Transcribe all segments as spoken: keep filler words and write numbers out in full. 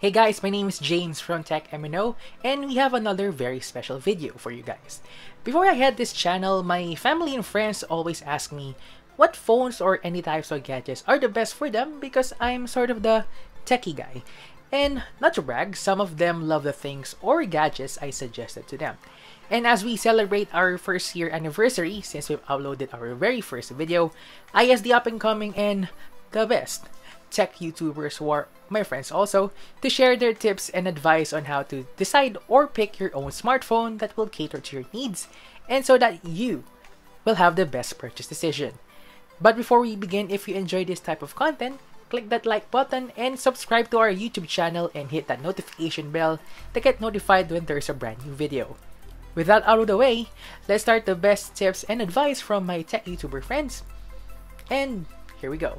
Hey guys, my name is James from Tech M N O, and we have another very special video for you guys. Before I had this channel, my family and friends always ask me what phones or any types of gadgets are the best for them because I'm sort of the techie guy. And not to brag, some of them love the things or gadgets I suggested to them. And as we celebrate our first year anniversary since we've uploaded our very first video, I asked the up and coming and the best tech YouTubers who are my friends also to share their tips and advice on how to decide or pick your own smartphone that will cater to your needs and so that you will have the best purchase decision. But before we begin, if you enjoy this type of content, click that like button and subscribe to our YouTube channel and hit that notification bell to get notified when there's a brand new video. With that out of the way, let's start the best tips and advice from my tech YouTuber friends. And here we go.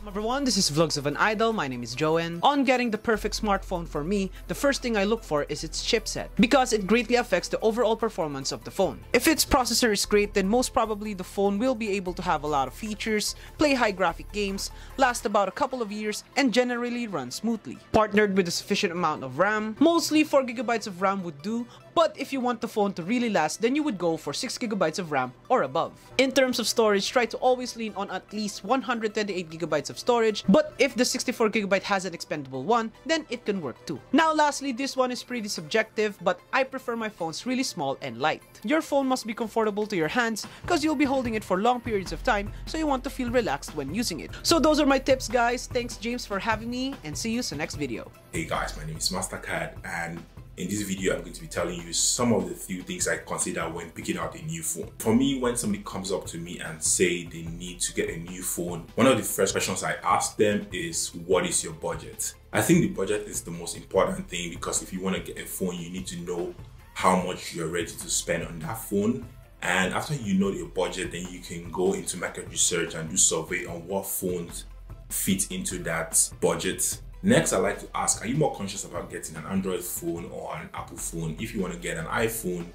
Hello everyone, this is Vlogs of an Idol, my name is Joen. On getting the perfect smartphone for me, the first thing I look for is its chipset, because it greatly affects the overall performance of the phone. If its processor is great, then most probably the phone will be able to have a lot of features, play high graphic games, last about a couple of years, and generally run smoothly. Partnered with a sufficient amount of RAM, mostly four gigabytes of RAM would do, but if you want the phone to really last, then you would go for six gigabytes of RAM or above. In terms of storage, try to always lean on at least one hundred twenty-eight gigabytes of storage, but if the sixty-four gigabyte has an expendable one, then it can work too. Now lastly, this one is pretty subjective, but I prefer my phones really small and light. Your phone must be comfortable to your hands because you'll be holding it for long periods of time, so you want to feel relaxed when using it. So those are my tips guys, thanks James for having me, and see you in the next video. Hey guys, my name is Mastarcard, and in this video, I'm going to be telling you some of the few things I consider when picking out a new phone. For me, when somebody comes up to me and say they need to get a new phone, one of the first questions I ask them is, what is your budget? I think the budget is the most important thing, because if you want to get a phone, you need to know how much you're ready to spend on that phone. And after you know your budget, then you can go into market research and do survey on what phones fit into that budget. Next, I'd like to ask, are you more conscious about getting an Android phone or an Apple phone? If you want to get an iPhone,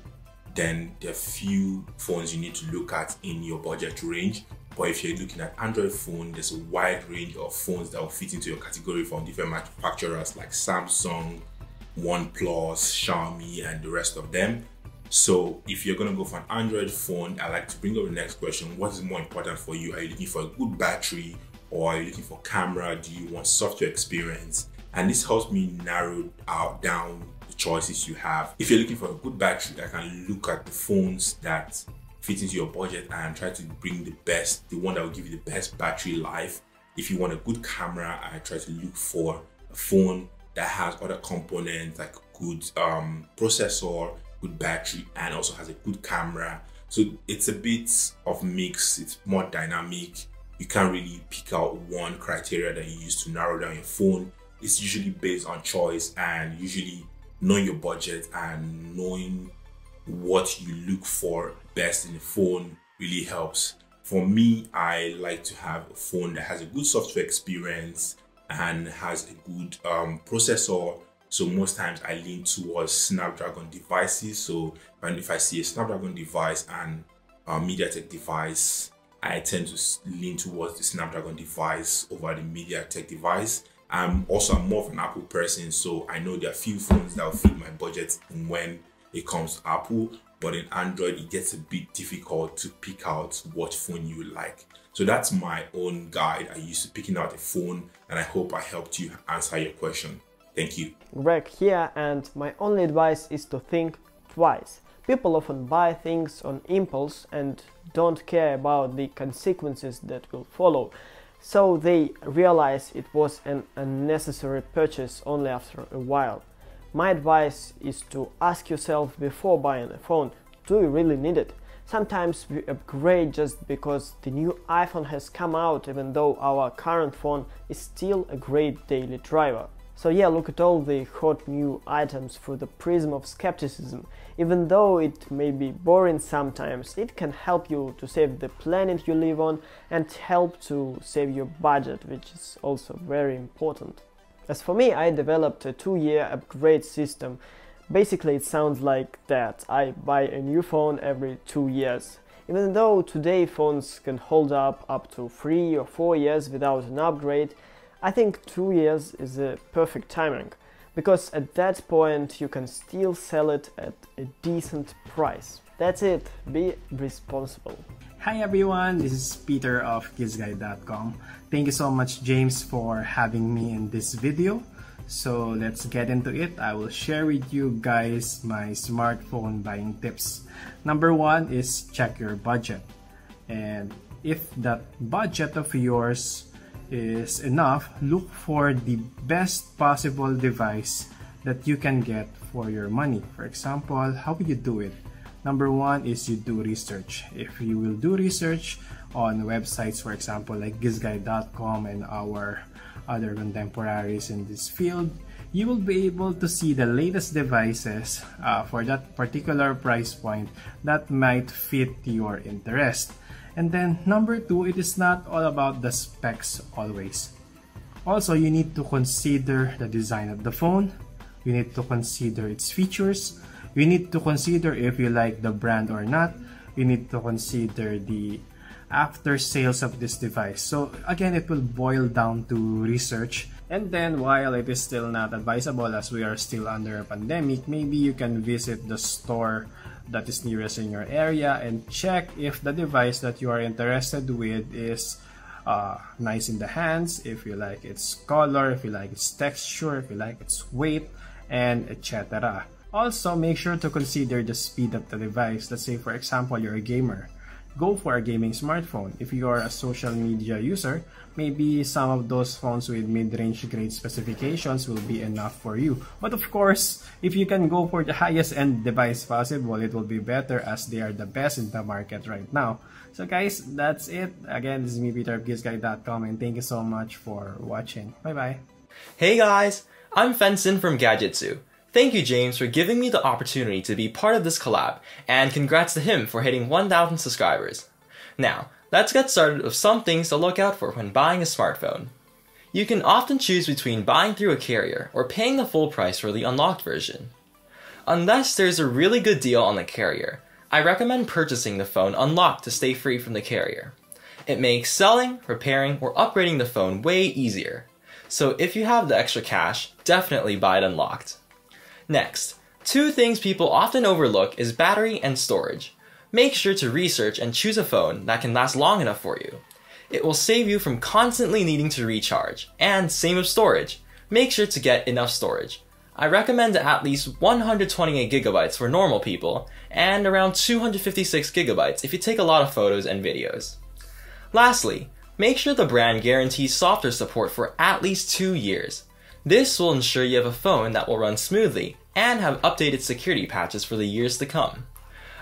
then there are few phones you need to look at in your budget range. But if you're looking at Android phone, there's a wide range of phones that will fit into your category from different manufacturers like Samsung, OnePlus, Xiaomi, and the rest of them. So if you're going to go for an Android phone, I'd like to bring up the next question. What is more important for you? Are you looking for a good battery? Or are you looking for camera? Do you want software experience? And this helps me narrow out down the choices you have. If you're looking for a good battery, I can look at the phones that fit into your budget and try to bring the best, the one that will give you the best battery life. If you want a good camera, I try to look for a phone that has other components like good um, processor, good battery, and also has a good camera. So it's a bit of mix, it's more dynamic. You can't really pick out one criteria that you use to narrow down your phone. It's usually based on choice and usually knowing your budget and knowing what you look for best in a phone really helps. For me, I like to have a phone that has a good software experience and has a good um, processor. So most times I lean towards Snapdragon devices. So if I see a Snapdragon device and a MediaTek device, I tend to lean towards the Snapdragon device over the MediaTek device. I'm also more of an Apple person, so I know there are few phones that will fit my budget when it comes to Apple, but in Android, it gets a bit difficult to pick out what phone you like. So that's my own guide I use to picking out a phone, and I hope I helped you answer your question. Thank you. Greg here, and my only advice is to think twice. People often buy things on impulse and don't care about the consequences that will follow, so they realize it was an unnecessary purchase only after a while. My advice is to ask yourself before buying a phone, do you really need it? Sometimes we upgrade just because the new iPhone has come out, even though our current phone is still a great daily driver. So yeah, look at all the hot new items through the prism of skepticism. Even though it may be boring sometimes, it can help you to save the planet you live on and help to save your budget, which is also very important. As for me, I developed a two-year upgrade system. Basically, it sounds like that. I buy a new phone every two years. Even though today phones can hold up up to three or four years without an upgrade, I think two years is a perfect timing. because at that point you can still sell it at a decent price. That's it, be responsible. Hi everyone, this is Peter of gizguide dot com. Thank you so much, James, for having me in this video. So let's get into it. I will share with you guys my smartphone buying tips. Number one is check your budget. And if that budget of yours is enough, look for the best possible device that you can get for your money. For example, how would you do it? Number one is you do research. If you will do research on websites, for example, like gizguide dot com and our other contemporaries in this field, you will be able to see the latest devices uh, for that particular price point that might fit your interest. And then number two, it is not all about the specs always. Also, you need to consider the design of the phone. You need to consider its features. You need to consider if you like the brand or not. You need to consider the after sales of this device. So again, it will boil down to research. And then while it is still not advisable as we are still under a pandemic, maybe you can visit the store that is nearest in your area and check if the device that you are interested with is uh, nice in the hands, if you like its color, if you like its texture, if you like its weight, and et cetera. Also, make sure to consider the speed of the device. Let's say, for example, you're a gamer. Go for a gaming smartphone. If you are a social media user, maybe some of those phones with mid-range grade specifications will be enough for you. But of course, if you can go for the highest end device possible, it will be better as they are the best in the market right now. So guys, that's it. Again, this is me, Peter of gizguide dot com, and thank you so much for watching. Bye-bye. Hey guys, I'm Fenson from Gadgetsu. Thank you, James, for giving me the opportunity to be part of this collab, and congrats to him for hitting one thousand subscribers. Now, let's get started with some things to look out for when buying a smartphone. You can often choose between buying through a carrier or paying the full price for the unlocked version. Unless there's a really good deal on the carrier, I recommend purchasing the phone unlocked to stay free from the carrier. It makes selling, repairing, or upgrading the phone way easier. So if you have the extra cash, definitely buy it unlocked. Next, two things people often overlook is battery and storage. Make sure to research and choose a phone that can last long enough for you. It will save you from constantly needing to recharge. And same with storage. Make sure to get enough storage. I recommend at least one hundred twenty-eight gigabytes for normal people and around two hundred fifty-six gigabytes if you take a lot of photos and videos. Lastly, make sure the brand guarantees software support for at least two years. This will ensure you have a phone that will run smoothly and have updated security patches for the years to come.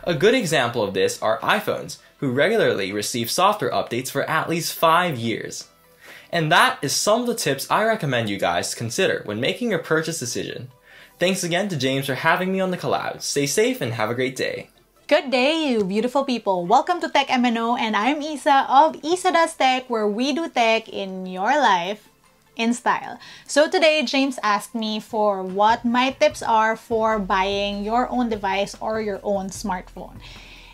A good example of this are iPhones, who regularly receive software updates for at least five years. And that is some of the tips I recommend you guys consider when making your purchase decision. Thanks again to James for having me on the collab. Stay safe and have a great day. Good day, you beautiful people. Welcome to Tech M N O, and I'm Isa of Isa Does Tech, where we do tech in your life in style. So today, James asked me for what my tips are for buying your own device or your own smartphone.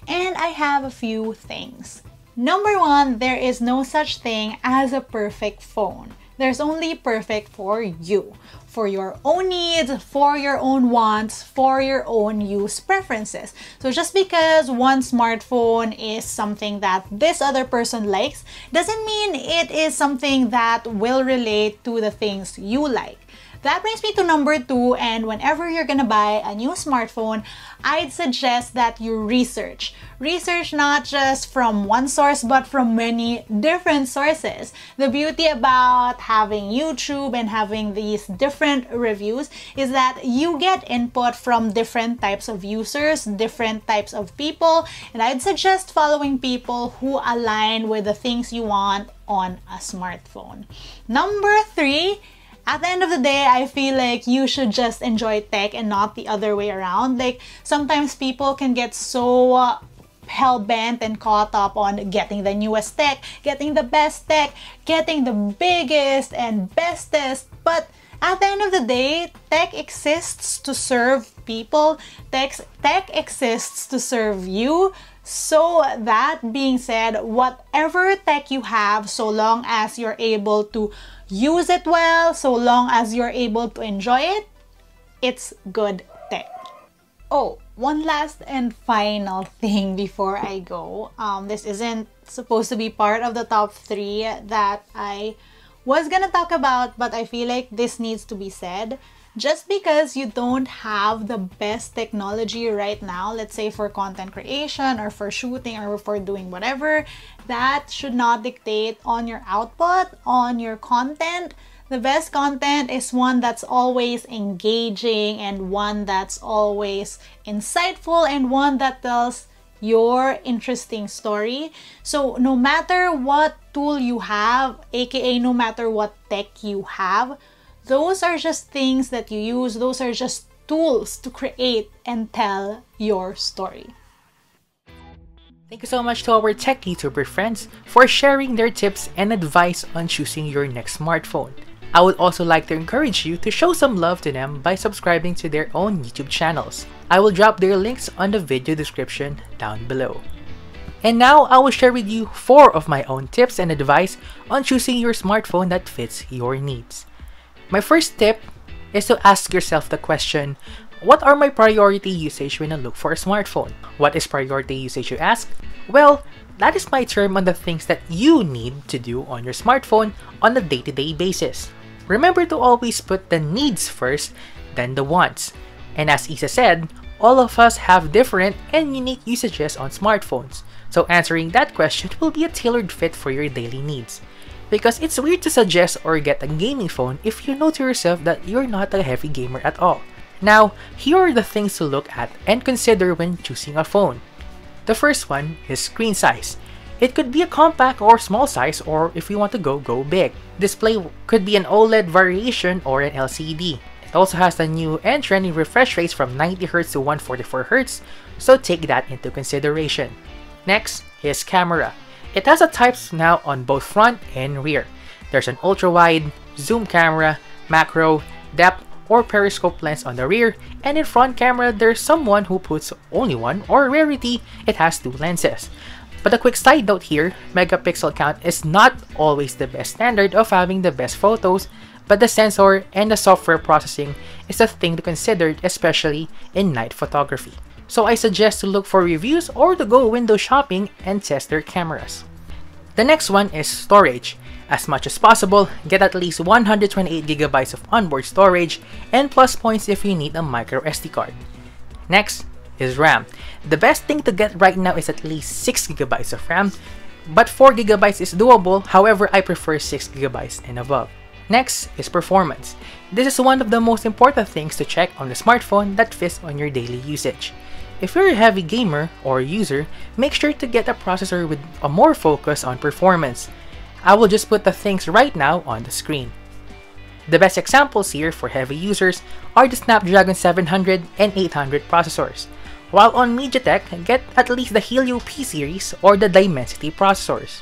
And I have a few things. Number one, there is no such thing as a perfect phone. There's only perfect for you, for your own needs, for your own wants, for your own use preferences. So just because one smartphone is something that this other person likes doesn't mean it is something that will relate to the things you like. That brings me to number two, and whenever you're gonna buy a new smartphone, I'd suggest that you research. Research not just from one source, but from many different sources. The beauty about having YouTube and having these different reviews is that you get input from different types of users, different types of people, and I'd suggest following people who align with the things you want on a smartphone. Number three, at the end of the day, I feel like you should just enjoy tech and not the other way around. Like, sometimes people can get so uh, hell-bent and caught up on getting the newest tech, getting the best tech, getting the biggest and bestest. But at the end of the day, tech exists to serve people. Tech, tech exists to serve you. So that being said, whatever tech you have, so long as you're able to use it well, so long as you're able to enjoy it, it's good tech. Oh, one last and final thing before I go. Um, this isn't supposed to be part of the top three that I was gonna talk about, but I feel like this needs to be said. Just because you don't have the best technology right now, let's say for content creation or for shooting or for doing whatever, that should not dictate on your output, on your content. The best content is one that's always engaging and one that's always insightful and one that tells your interesting story. So no matter what tool you have, aka no matter what tech you have, those are just things that you use. Those are just tools to create and tell your story. Thank you so much to our tech YouTuber friends for sharing their tips and advice on choosing your next smartphone. I would also like to encourage you to show some love to them by subscribing to their own YouTube channels. I will drop their links on the video description down below. And now I will share with you four of my own tips and advice on choosing your smartphone that fits your needs. My first tip is to ask yourself the question, what are my priority usage when I look for a smartphone? What is priority usage, you ask? Well, that is my term on the things that you need to do on your smartphone on a day-to-day basis. Remember to always put the needs first, then the wants. And as Isa said, all of us have different and unique usages on smartphones. So answering that question will be a tailored fit for your daily needs. Because it's weird to suggest or get a gaming phone if you know to yourself that you're not a heavy gamer at all. Now, here are the things to look at and consider when choosing a phone. The first one is screen size. It could be a compact or small size, or if you want to go, go big. Display could be an OLED variation or an L C D. It also has the new and trendy refresh rates from ninety hertz to one forty-four hertz, so take that into consideration. Next is camera. It has a types now on both front and rear. There's an ultra-wide, zoom camera, macro, depth, or periscope lens on the rear, and in front camera there's someone who puts only one, or rarity, it has two lenses. But a quick side note here, megapixel count is not always the best standard of having the best photos, but the sensor and the software processing is a thing to consider, especially in night photography. So I suggest to look for reviews or to go window shopping and test their cameras. The next one is storage. As much as possible, get at least one hundred twenty-eight gigabytes of onboard storage and plus points if you need a micro S D card. Next is RAM. The best thing to get right now is at least six gigabytes of RAM, but four gigabytes is doable, however I prefer six gigabytes and above. Next is performance. This is one of the most important things to check on the smartphone that fits on your daily usage. If you're a heavy gamer or user, make sure to get a processor with a more focus on performance. I will just put the things right now on the screen. The best examples here for heavy users are the Snapdragon seven hundred and eight hundred processors, while on MediaTek, get at least the Helio P series or the Dimensity processors.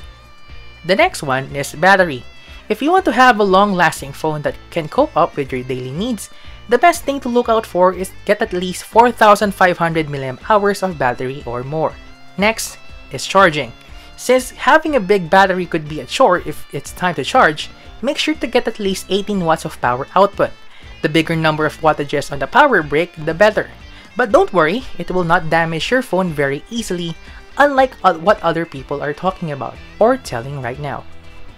The next one is battery. If you want to have a long-lasting phone that can cope up with your daily needs, the best thing to look out for is get at least four thousand five hundred milliamp hours of battery or more. Next is charging. Since having a big battery could be a chore if it's time to charge, make sure to get at least eighteen watts of power output. The bigger number of wattages on the power brick, the better. But don't worry, it will not damage your phone very easily, unlike what other people are talking about or telling right now.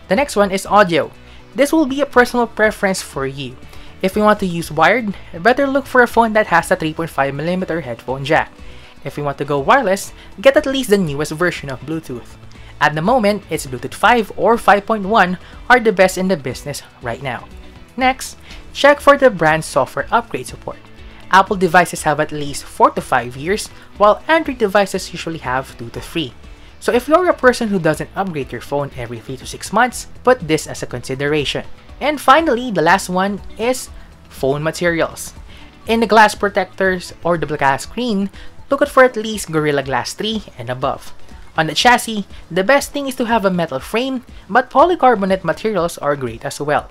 The next one is audio. This will be a personal preference for you. If you want to use wired, better look for a phone that has a three point five millimeter headphone jack. If you want to go wireless, get at least the newest version of Bluetooth. At the moment, it's Bluetooth five or five point one are the best in the business right now. Next, check for the brand software upgrade support. Apple devices have at least four to five years, while Android devices usually have two to three. So if you're a person who doesn't upgrade your phone every three to six months, put this as a consideration. And finally, the last one is phone materials. In the glass protectors or the glass screen, look out for at least Gorilla Glass three and above. On the chassis, the best thing is to have a metal frame, but polycarbonate materials are great as well.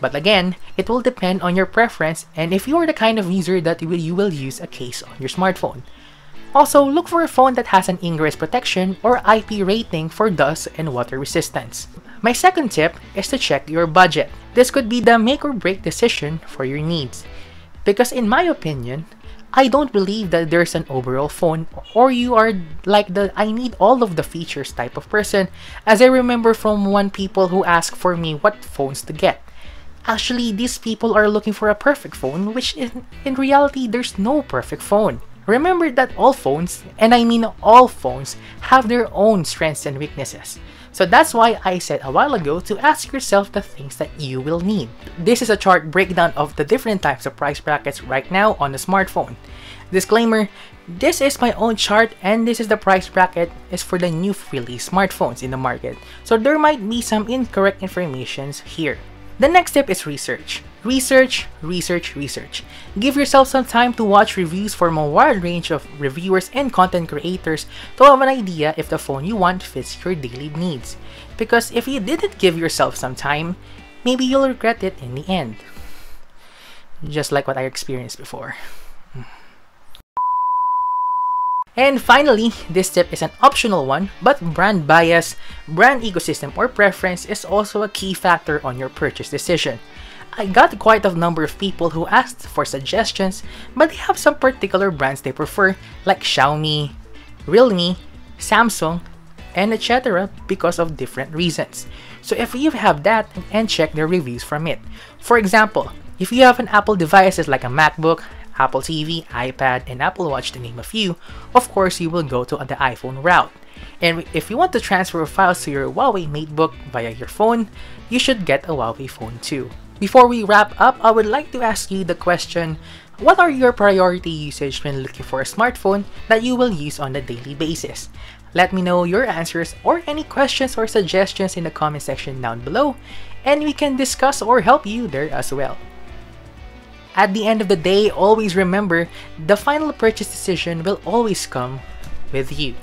But again, it will depend on your preference and if you are the kind of user that you will use a case on your smartphone. Also, look for a phone that has an Ingress Protection or I P rating for dust and water resistance. My second tip is to check your budget. This could be the make or break decision for your needs. Because in my opinion, I don't believe that there's an overall phone, or you are like the I need all of the features type of person, as I remember from one people who asked for me what phones to get. Actually, these people are looking for a perfect phone, which in, in reality, there's no perfect phone. Remember that all phones, and I mean all phones, have their own strengths and weaknesses. So that's why I said a while ago to ask yourself the things that you will need. This is a chart breakdown of the different types of price brackets right now on the smartphone. Disclaimer, this is my own chart and this is the price bracket is for the new release smartphones in the market. So there might be some incorrect informations here. The next step is research. Research, research, research. Give yourself some time to watch reviews from a wide range of reviewers and content creators to have an idea if the phone you want fits your daily needs. Because if you didn't give yourself some time, maybe you'll regret it in the end. Just like what I experienced before. And finally, this tip is an optional one, but brand bias, brand ecosystem or preference is also a key factor on your purchase decision. I got quite a number of people who asked for suggestions, but they have some particular brands they prefer, like Xiaomi, Realme, Samsung, and et cetera because of different reasons. So if you have that, and check their reviews from it. For example, if you have an Apple devices like a MacBook, Apple T V, iPad, and Apple Watch to name a few, of course you will go to the iPhone route. And if you want to transfer files to your Huawei Matebook via your phone, you should get a Huawei phone too. Before we wrap up, I would like to ask you the question, what are your priority usage when looking for a smartphone that you will use on a daily basis? Let me know your answers or any questions or suggestions in the comment section down below, and we can discuss or help you there as well. At the end of the day, always remember, the final purchase decision will always come with you.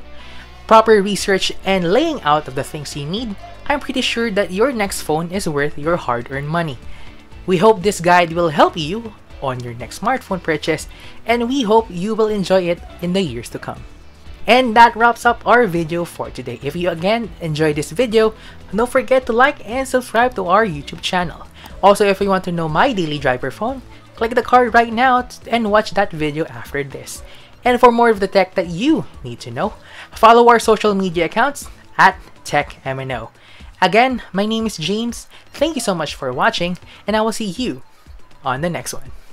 Proper research and laying out of the things you need, I'm pretty sure that your next phone is worth your hard-earned money. We hope this guide will help you on your next smartphone purchase, and we hope you will enjoy it in the years to come. And that wraps up our video for today. If you again enjoyed this video, don't forget to like and subscribe to our YouTube channel. Also, if you want to know my daily driver phone, click the card right now and watch that video after this. And for more of the tech that you need to know, follow our social media accounts at Tech M N O. Again, my name is James, thank you so much for watching, and I will see you on the next one.